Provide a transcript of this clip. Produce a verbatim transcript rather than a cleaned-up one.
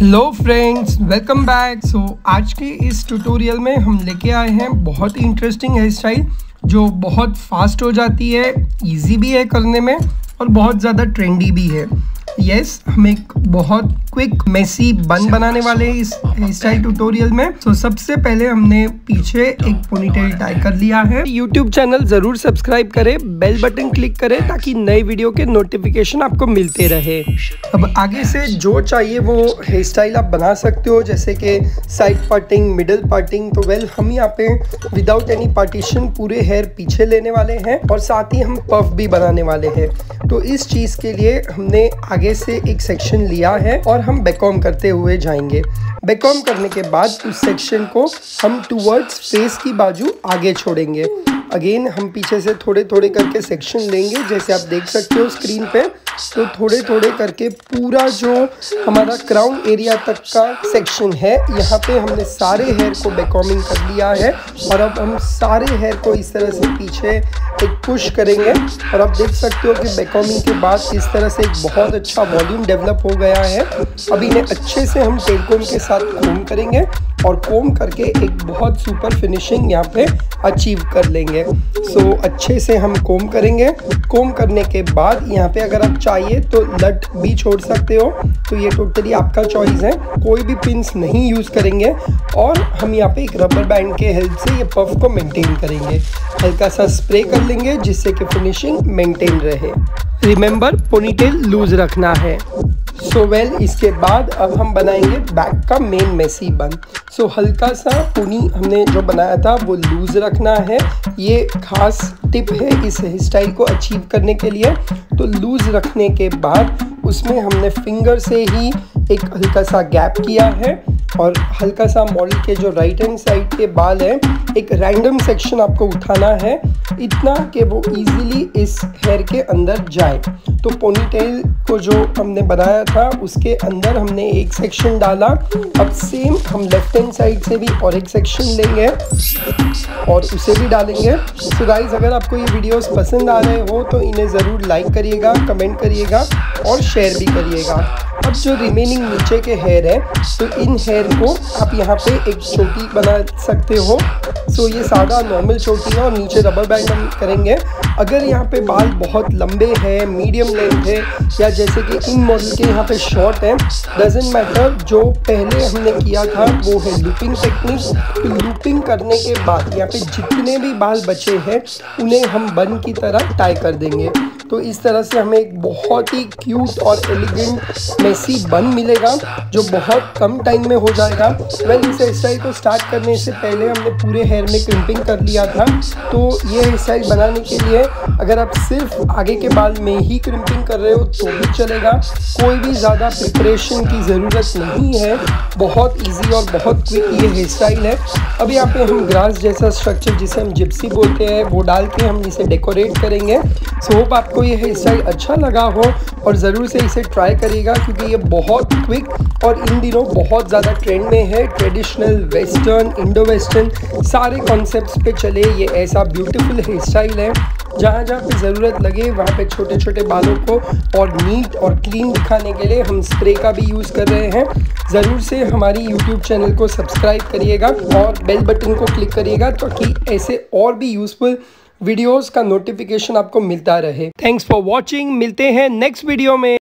Hello friends, welcome back. So आज के इस ट्यूटोरियल में हम लेके आए हैं बहुत ही इंटरेस्टिंग हेयर स्टाइल जो बहुत फास्ट हो जाती है, इजी भी है करने में और बहुत ज़्यादा ट्रेंडी भी है। यस yes, हम एक बहुत क्विक मेसी बन बनाने वाले इस हेयर स्टाइल ट्यूटोरियल में। सो so, सबसे पहले हमने पीछे एक पोनीटेल टाई कर लिया है। यूट्यूब चैनल ज़रूर सब्सक्राइब करें, बेल बटन क्लिक करें ताकि नए वीडियो के नोटिफिकेशन आपको मिलते रहे। अब आगे से जो चाहिए वो हेयर स्टाइल आप बना सकते हो, जैसे कि साइड पार्टिंग, मिडल पार्टिंग। तो वेल हम यहाँ पे विदाउट एनी पार्टीशन पूरे हेयर पीछे लेने वाले हैं और साथ ही हम पफ भी बनाने वाले हैं। तो इस चीज़ के लिए हमने आगे से एक सेक्शन लिया है और हम बैकॉम करते हुए जाएंगे। बैकॉम करने के बाद उस सेक्शन को हम टूवर्ड्स फेस की बाजू आगे छोड़ेंगे। अगेन हम पीछे से थोड़े थोड़े करके सेक्शन लेंगे, जैसे आप देख सकते हो स्क्रीन पे। तो थोड़े थोड़े करके पूरा जो हमारा क्राउन एरिया तक का सेक्शन है, यहाँ पे हमने सारे हेयर को बैकॉमिंग कर लिया है और अब हम सारे हेयर को इस तरह से पीछे एक पुश करेंगे। और आप देख सकते हो कि बैकॉमिंग के बाद इस तरह से एक बहुत अच्छा वॉल्यूम डेवलप हो गया है। अभी इन्हें अच्छे से हम टेल कोम के साथ कोम करेंगे और कोम करके एक बहुत सुपर फिनिशिंग यहाँ पे अचीव कर लेंगे। सो so, अच्छे से हम कोम करेंगे। कोम करने के बाद यहाँ पे अगर आप चाहिए तो लट भी छोड़ सकते हो, तो ये टोटली आपका चॉइस है। कोई भी पिंस नहीं यूज़ करेंगे और हम यहाँ पे एक रबर बैंड के हेल्प से ये पफ को मेंटेन करेंगे। हल्का सा स्प्रे कर लेंगे जिससे कि फिनिशिंग मेंटेन रहे। रिमेंबर, पोनीटेल लूज रखना है। सो so वेल well, इसके बाद अब हम बनाएंगे बैक का मेन मेसी बन। सो so, हल्का सा पोनी हमने जो बनाया था वो लूज़ रखना है। ये खास टिप है इस हेयर स्टाइल को अचीव करने के लिए। तो लूज़ रखने के बाद उसमें हमने फिंगर से ही एक हल्का सा गैप किया है और हल्का सा मॉडल के जो राइट हैंड साइड के बाल है, एक रैंडम सेक्शन आपको उठाना है इतना कि वो इजीली इस हेयर के अंदर जाए। तो पोनीटेल को जो हमने बनाया था उसके अंदर हमने एक सेक्शन डाला। अब सेम हम लेफ्ट हैंड साइड से भी और एक सेक्शन लेंगे और उसे भी डालेंगे। सो गाइस, अगर आपको ये वीडियोस पसंद आ रहे हो तो इन्हें ज़रूर लाइक करिएगा, कमेंट करिएगा और शेयर भी करिएगा। अब जो रिमेनिंग नीचे के हेयर है, तो इन हेयर को आप यहाँ पे एक चोटी बना सकते हो। सो ये सादा नॉर्मल चोटी है और नीचे रबर बैंड हम करेंगे। अगर यहाँ पे बाल बहुत लंबे हैं, मीडियम लेंथ है या जैसे कि इन मॉडल के यहाँ पे शॉर्ट है, डजेंट मैटर। जो पहले हमने किया था वो है लूपिंग टेक्निक। तो लूपिंग करने के बाद यहाँ पे जितने भी बाल बचे हैं उन्हें हम बन की तरह टाई कर देंगे। तो इस तरह से हमें एक बहुत ही क्यूट और एलिगेंट मेसी बन मिलेगा जो बहुत कम टाइम में हो जाएगा। वेल, इस हेयर स्टाइल को स्टार्ट करने से पहले हमने पूरे हेयर में क्रिम्पिंग कर लिया था। तो ये हेयर स्टाइल बनाने के लिए अगर आप सिर्फ आगे के बाल में ही क्रिम्पिंग कर रहे हो तो भी चलेगा। कोई भी ज़्यादा प्रिपरेशन की ज़रूरत नहीं है। बहुत ईजी और बहुत क्विक ये हेयर स्टाइल है। अब यहाँ पे हम ग्रास जैसा स्ट्रक्चर जिसे हम जिप्सी बोलते हैं वो डाल के हम इसे डेकोरेट करेंगे। सो होप आपको ये हेयर स्टाइल अच्छा लगा हो और ज़रूर से इसे ट्राई करिएगा, क्योंकि ये बहुत क्विक और इन दिनों बहुत ज़्यादा ट्रेंड में है। ट्रेडिशनल, वेस्टर्न, इंडो वेस्टर्न सारे कॉन्सेप्ट्स पे चले ये ऐसा ब्यूटीफुल हेयर स्टाइल है। जहाँ जहाँ पे ज़रूरत लगे वहाँ पे छोटे छोटे बालों को और नीट और क्लीन दिखाने के लिए हम स्प्रे का भी यूज़ कर रहे हैं। ज़रूर से हमारी यूट्यूब चैनल को सब्सक्राइब करिएगा और बेल बटन को क्लिक करिएगा ताकि ऐसे और भी यूज़फुल वीडियोज़ का नोटिफिकेशन आपको मिलता रहे। थैंक्स फॉर वॉचिंग, मिलते हैं नेक्स्ट वीडियो में।